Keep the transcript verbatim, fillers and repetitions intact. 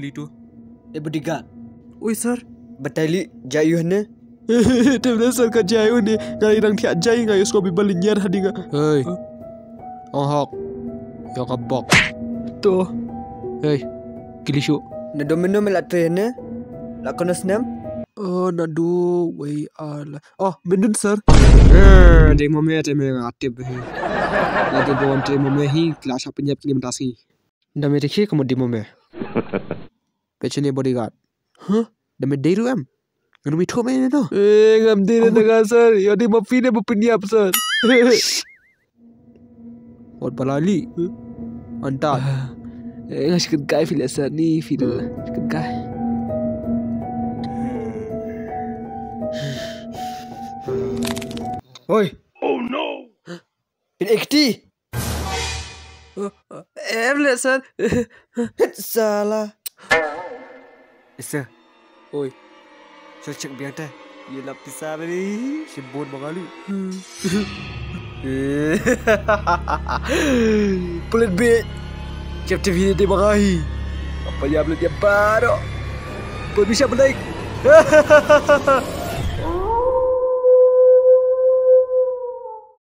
kali tu. Eh, bodyguard. Oi, sir. Batali jayu hne. Tebel sir kat jayu ni. Ngai rang thiat jay ngai usko bi balinyer hadinga. Hey. Ahok. Yo kabok. To. Hey. Kili shu. Na domino melatre hne. Lakonas nam. Oh, na do way ala. Oh, bendun sir. Eh, dek mama ya teme ngatib. Lagi bawang teme mama hi kelas apa ni apa ni mentasi. Dame dekhi kamu demo me. Pechne bodyguard. Huh? Dame deru am. Gumi tho me no. Eh, gam dere daga sir. Yodi mafi ne bapini ap sir. Or balali. Anta. Eh, sikit guy feel sir ni feel. Sikit guy. Oi. Oh no. Bin ekti. Evle sir. Sala. Sir. Oi. So check biata. Ye lapisa bari. She board bangali. Pelit bit. Chapter video de barahi. Apa ya pelit dia baru. Boleh bisa menaik.